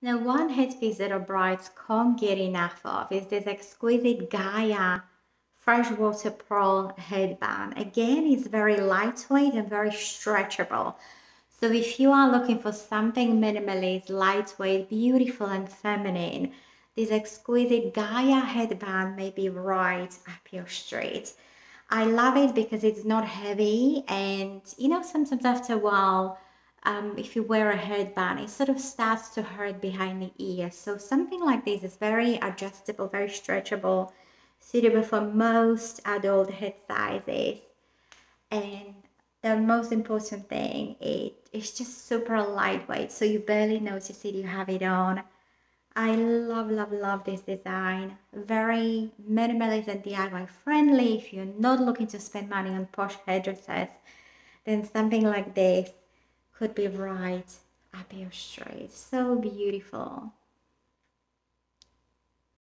Now, one headpiece that our brides can't get enough of is this exquisite Gaia freshwater pearl headband. Again, it's very lightweight and very stretchable. So if you are looking for something minimalist, lightweight, beautiful and feminine, this exquisite Gaia headband may be right up your street. I love it because it's not heavy, and you know, sometimes after a while, if you wear a headband, it sort of starts to hurt behind the ear. So something like this is very adjustable, very stretchable, suitable for most adult head sizes. And the most important thing, it's just super lightweight, so you barely notice it, you have it on. I love, love, love this design. Very minimalist and DIY friendly. If you're not looking to spend money on posh hairdressers, then something like this could be right up your street. So beautiful.